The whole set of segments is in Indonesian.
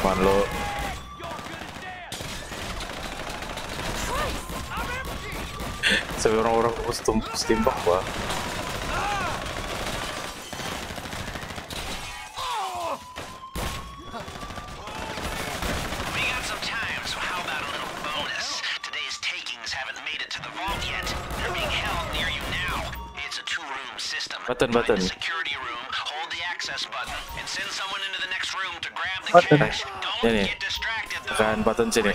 One low. Sampai orang-orang harus timbang gua. Button. Security room, hold the access button and send someone into the next room to grab the cash. Don't get distracted though. Bukan button sini.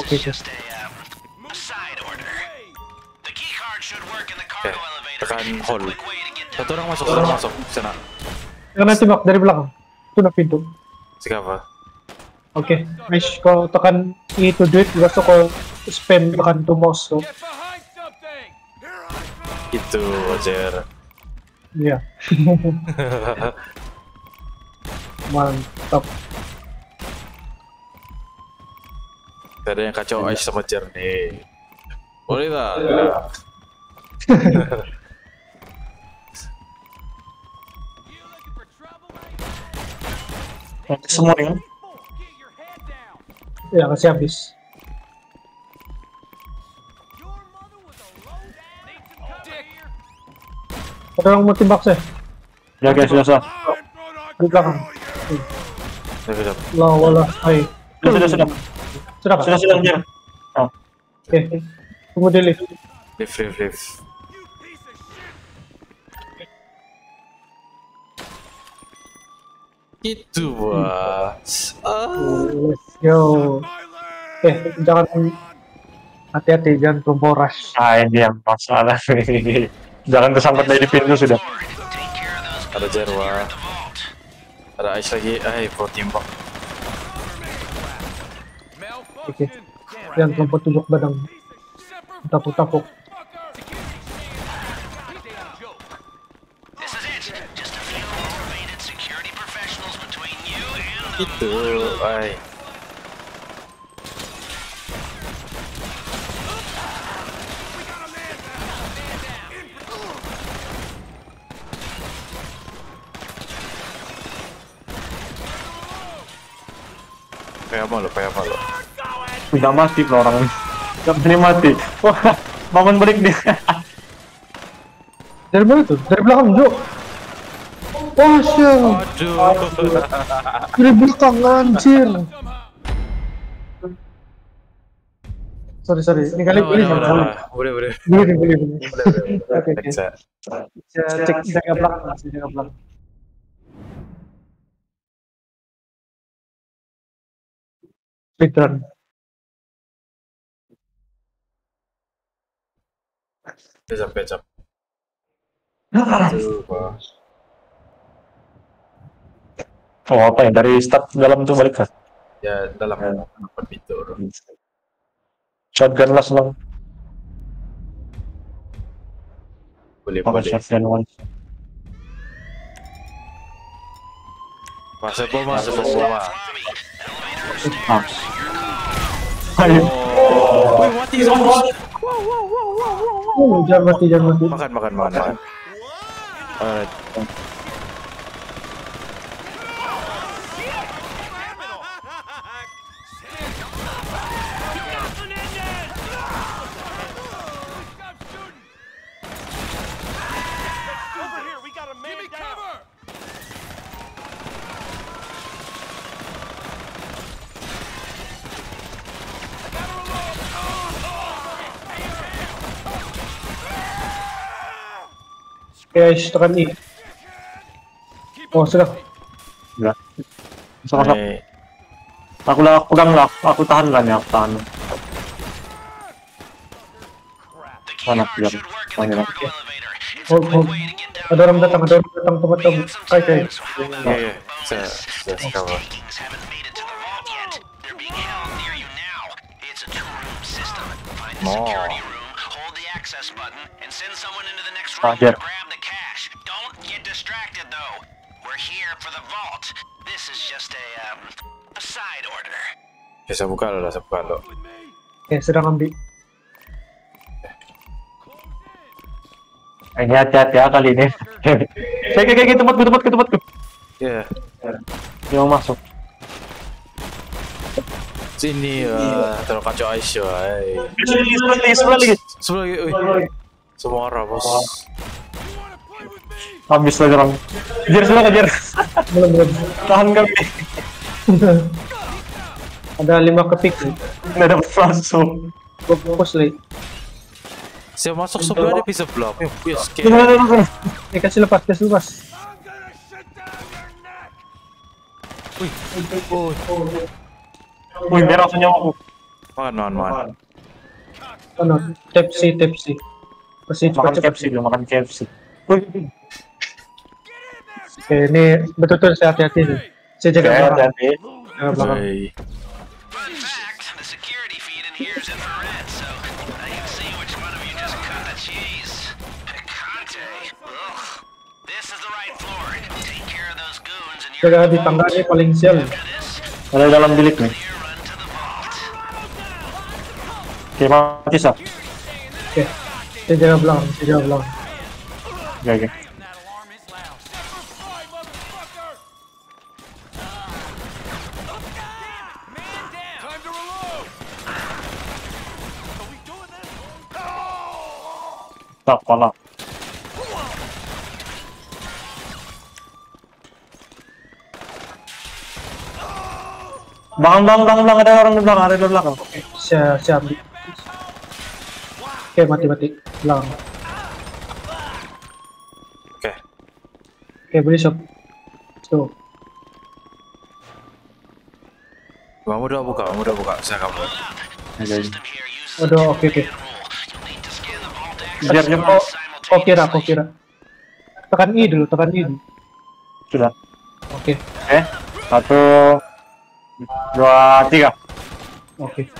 Okay, just a side order. The key card should work in the cargo elevator. Tekan hold. Satu orang masuk, sana. Karena tembak dari belakang. Itu nak pintu. Siapa? Oke, mesh kau tekan I to do it, juga so kau spam tekan to mouse. Itu wajar. Iya. Mantap. Tidak ada yang kacau Ais sama Jer nih. Boleh tak? Semua ini. Ya kasih habis. Ada orang mau timbak saya. Ya guys, sudah. Di belakang. Sudah. Lah. Hai. Sudah. Oh. Oke. Tunggu dulu. Lift. Itu wah. Let's go. Jangan hati-hati, jangan keboras. Ah, ini yang masalah. Jangan kesambat dari pintu sudah. Ada Jarwa. Ada Ais lagi. Pro timbang. Oke. Yang kelompok tunjuk badan. Tapuk. Itu, Kayak malu. Udah mati pula orang ini. Gak berani mati. Wah, bangun balik dia. Dari mana tuh? Dari belakang, Jo. Wah, siang. Aduh. Dari belakang, anjir. Sorry. Ini kali pilih. Boleh. Boleh. Oke. Cek belakang. Speedrun. Kejap. Oh, apa ya? Dari start dalam tuh balik kan? Ya, dalam. Pintu. Shotgun last long. Boleh. Shotgun one. Masuk bawah. Ayo. Woi, mati zombie. Wow. Jangan mati. Makan. Alright. Guys, tekan I. Oh, sudah. Sama-sama. Aku pegang lah, aku tahan kan ya, Mana dia? Oh. Ada orang datang teman-teman. Kayak. Iya. Saya buka loh, lah. Ya, sedang ambil. Hati-hati ya kali ini. Saya kayak tempat ke. Iya. Dia mau masuk. Sini ya, terlalu kacau Aisyah. Sebelah lagi. Semua orang bos. Habis lagi orang. Kejar sebelah kejar. Belum. Tahan kami. Ada 5 ketik. Nggak ada langsung. Fokus lagi. Saya masuk sebelah ada bisa blok. Ya kasih lepas, kasih lepas. Wih, biar langsung nyawa aku. Mana? Tepsi. Makan KFC. Wih. Oke, ini betul-betul saya hati-hati nih. Saya jaga belakang. Jaga di tangga ini paling sial. Ada dalam bilik nih. Oke, mati sah. Oke, saya jaga belakang, Oke. Tak kalah. Bang, ada orang di belakang, Oke, siap. Oke, mati. Belakang. Oke, beli shop. Tuh. Kamu udah buka, saya kabur. Aduh, oke. Biar kok kira. Tekan I dulu. Sudah. Oke. Eh, 1, 2, 3. Oke.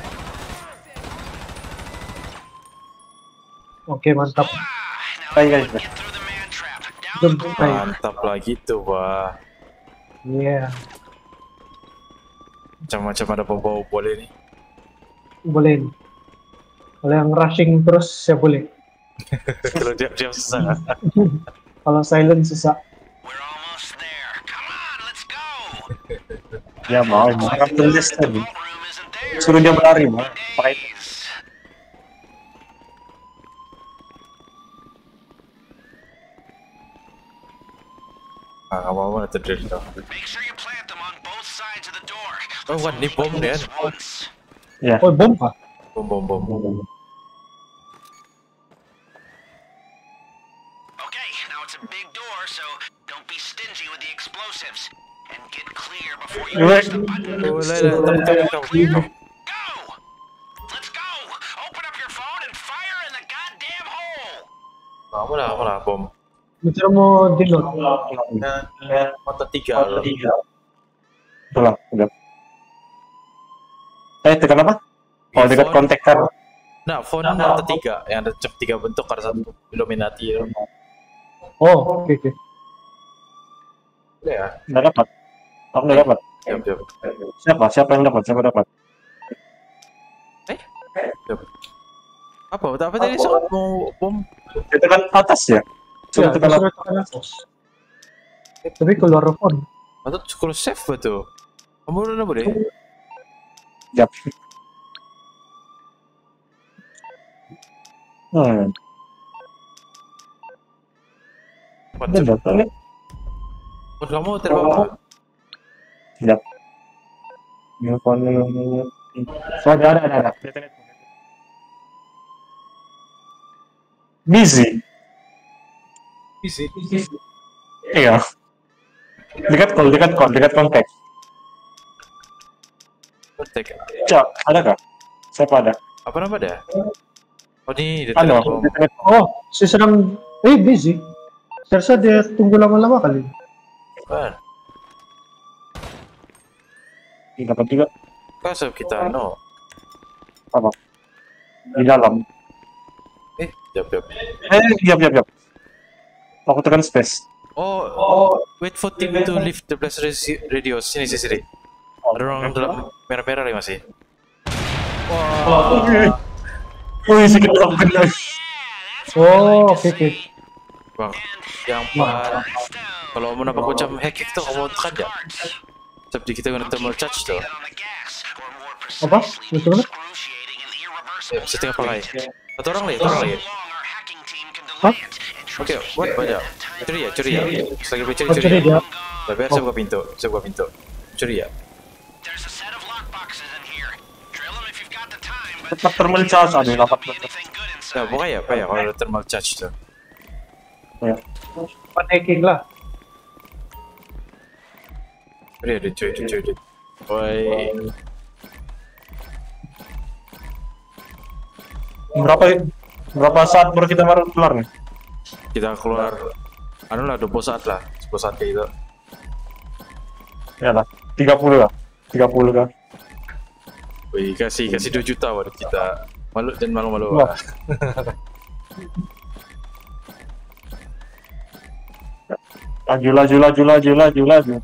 Oke, mantap. Baik. Mantap lagi tuh, wah. Iya. Yeah. Macam-macam ada bau boleh nih. Boleh. Kalau yang rushing terus saya boleh. Kalau diam-diam susah. Kalau silent susah. Ya mau tulis tadi. Suruh dia berlari, mah. Pakai. Ah, apa-apa terjadi toh. Oh, what nih bom deh. Ya. Oh, bom kah? Bom. Okay, now it's a big door, so don't be stingy with the explosives. And get clear before you push the button. Go! Let's go! Open up your phone and fire in the goddamn hole! Apa lah, bom. Macam mau dilot. Motor 3. Udah. Tekan apa? Oh, dekat kontakter. Nah, phone motor 3. Yang ada cap 3 bentuk, ada 1 Illuminati. Oh, oke. Ya, nggak dapat. Aku nggak dapat. Siapa yang dapat? Siapa dapat? Dapat. Apa tadi soal bom? Tekan atas ya. Suruh tekan atas. Tapi keluar phone. Atau cukup safe betul. Kamu udah boleh. Siap. Betul. Kamu terbang. Siap. Ada. Busy. Iya. Dekat kontak. Cak, adakah? Siapa ada? Apa nama dia? Oh, ini ada. Oh, si sedang busy. Terasa dia tunggu lama-lama kali. Ini dapat juga. Kasih kita no. Apa? Di dalam. Siap. Aku tekan space. Oh. Wait for team to lift the blast radius. Sini. Ada orang dalam merah-merah lagi masih. Wah. Wih, sikit orang benar. Oh, oke. Bang, yang parah. Kalau mau nampak macam hack itu, kamu tekan ya. Tapi kita kena thermal charge tuh. Apa? Musuh mana? Ya, setting apa lagi? Satu orang lagi, Hah? Oke, buat banyak. Curi ya. Lagi curi dia. Tapi saya buka pintu, Curi ya. Tetap thermal charge ada 8%. Ya, buka ya, Pak ya, kalau thermal charge tuh. Ya. Cepat hacking lah. Curi, curi. Woi. Berapa saat baru kita keluar nih? Kita keluar anu lah 20 saat lah, 10 saat kayak gitu. Ya lah, 30 lah. 30 kan. Wih, kasih 2 juta buat kita. Malu dan malu-malu. Laju.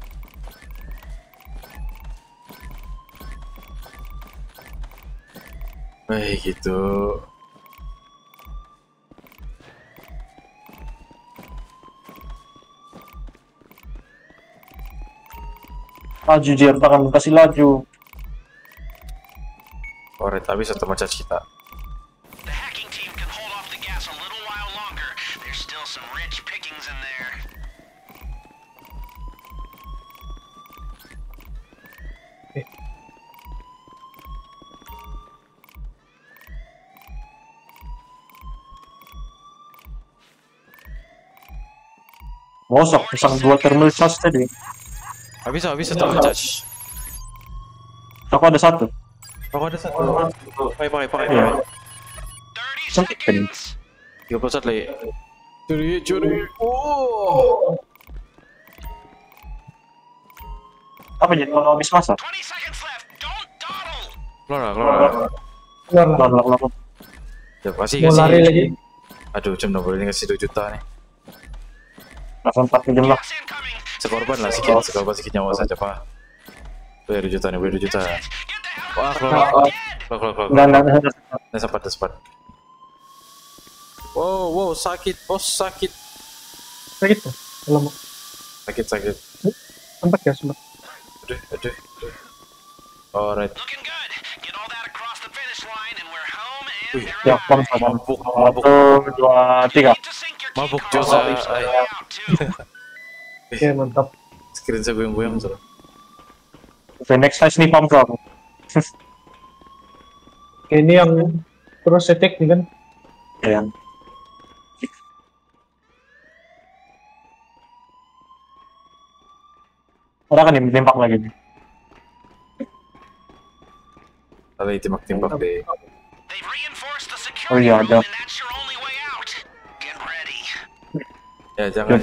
Wih, gitu. Laju dia, akan kasih laju. Oke, tapi satu macet kita. Bosok, pasang 2 thermal charge tadi. Habis thermal charge. Aku ada satu. Pakai. Ya. Cantik kan? 30 lagi. Curi. Oh. Apa jadi kalau habis masa? Keluar. Ya pasti kasih lagi. Aduh, jam 6 ini kasih 2 juta nih. Langsung 4 jam lah. Sekorban lah sekian nyawa saja, Pak. 2 juta nih, 2 juta. Wah, keluar. Nggak sempat. Wow, sakit, bos, sakit. Sakit tuh? Lama. Sakit. Sempat ya, Aduh. Alright. Wih, ya, mabuk. 1, 2, 3. Mabuk, Josa. Oke, mantap. Screen saya goyang-goyang, Josa. Oke, next time ini pump drop. Ini yang terus attack nih kan? Iya. Orang kan yang ditembak lagi nih. Tadi tembak deh. Oh iya ada. Ya jangan.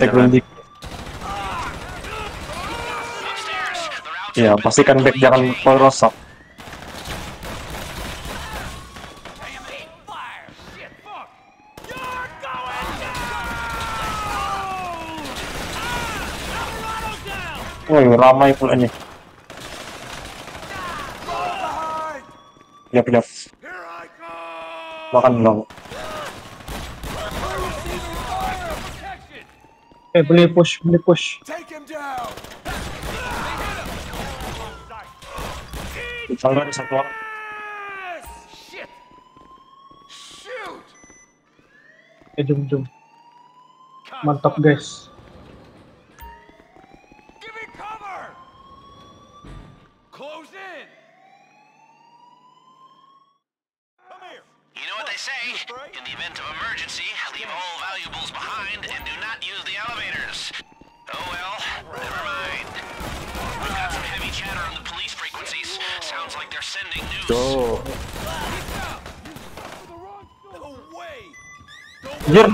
Ya pastikan back jangan rosak. Woi, ramai pula ini. Lihat. Makan dulu. Beli push. Salva di satu orang. Jom. Mantap, guys.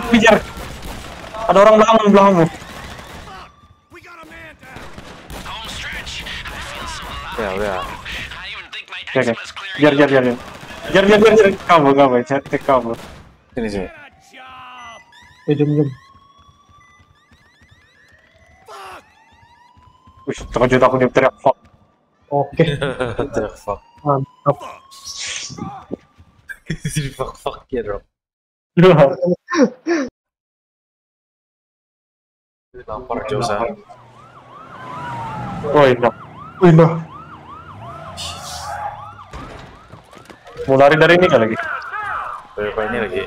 Pijar. Ada orang belakangmu. Ya. Oke. Biar. Kamu. Cek kamu. Sini. Jom. Wih, tengah juta aku teriak fuck. Oke. Teriak fuck. Mantap. Jadi fuck ya, bro. Lapor Josa. Oh, indah. Mau lari dari ini lagi? Dari ini lagi.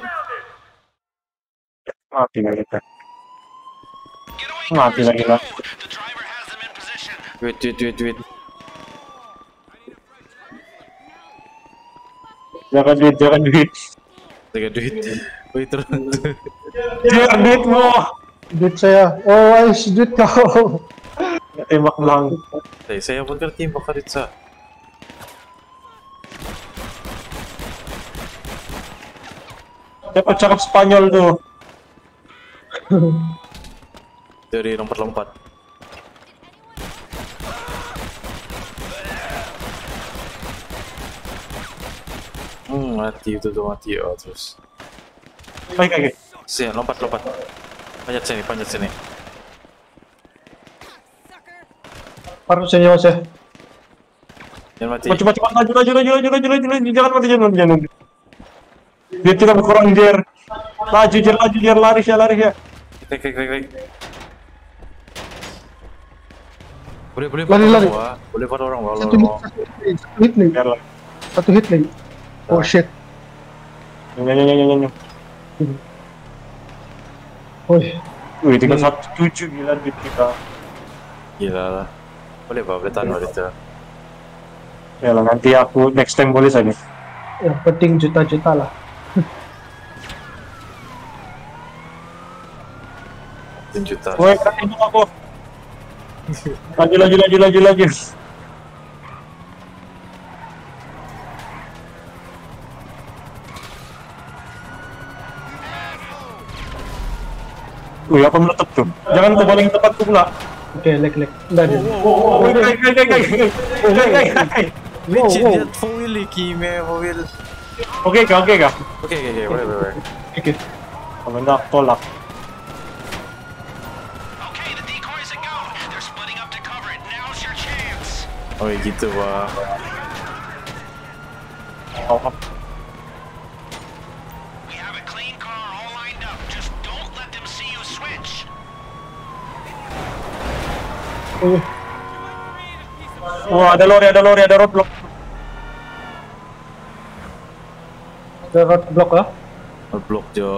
Mati lagi kita. Mati lagi lah. Duit. Jangan duit. Wih terus. Duit mau. Duit saya. Oh, wais duit kau. Tembak belang. Saya pun ngerti bakal ditsa. Dapat cakap Spanyol tuh. Dari lompat-lompat. Mati itu tuh mati ya terus. Baik. Sini lompat. Panjat sini. Harus senyawa saya. Jangan mati. Cepat laju. Jangan mati. Dia tidak berkurang jer. Laju jer lari ya. Klik. Boleh buat orang walau. Satu hit nih. Oh shit. Nyanyi. Wih, 317 gila duit kita. Gila lah. Boleh tahan itu. Ya lah, nanti aku next time boleh saja. Yang penting juta-juta lah. Juta. Woi, kaki aku. Lagi. Wih, apa meletup tuh? Jangan ke paling tepat pula. Oke, lek. Enggak ada. Oke. Tolak. Oh gitu wah. Top. We have a clean car all lined up. Just don't let them see you switch. Oh, ada lori, ada roadblock. Ada roadblock ya? Roadblock Jo.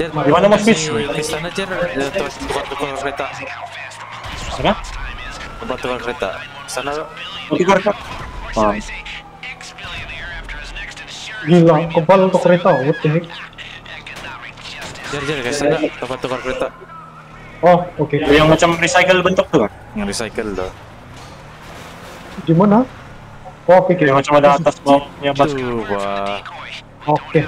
Di mana Mas Fish? Di sana Jer, tukang kereta. Sana? Tempat tukang kereta. Sana. Gila, kebal untuk kereta. What the heck? Jer, ke sana. Tempat tukang kereta. Oh, oke. Yang macam recycle bentuk tuh kan? Yang recycle tuh. Di mana? Oh, oke. Yang macam ada atas bawahnya basket. Oke.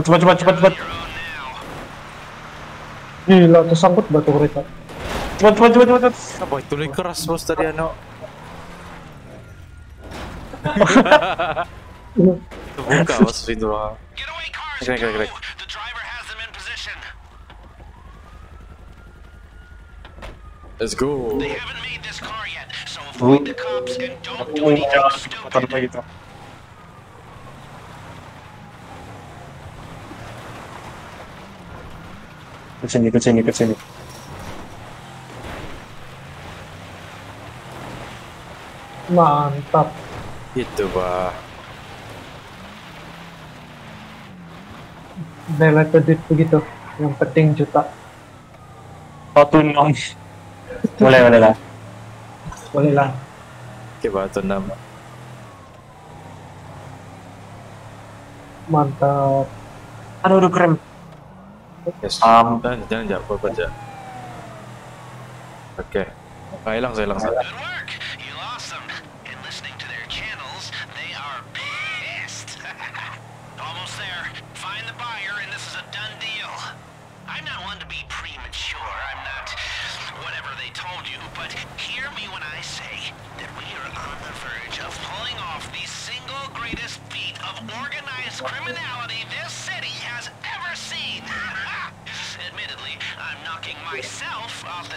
Cepat. Gila, tersangkut batu kereta. Cepat. Apa itu lagi keras bos tadi ano? Buka bos itu lah. Klik. Let's go. Ke sini. Mantap. Itu bah. Nilai kredit begitu. Yang penting juta. 1.6. Boleh lah. Boleh lah. Oke, 1.6. Mantap. Aduh keren. Yes. Jangan baca. Oke. Hilang. Myself off the